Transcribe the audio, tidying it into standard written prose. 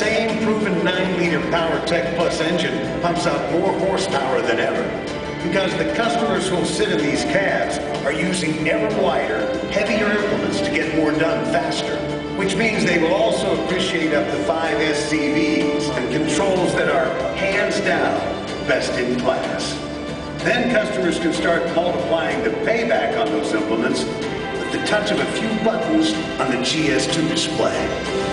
same proven 9-liter PowerTech Plus engine pumps out more horsepower than ever, because the customers who sit in these cabs are using ever wider, heavier implements to get more done faster, which means they will also appreciate up to 5 SCVs and controls that are hands down best in class. Then customers can start multiplying the payback on those implements with the touch of a few buttons on the GS2 display.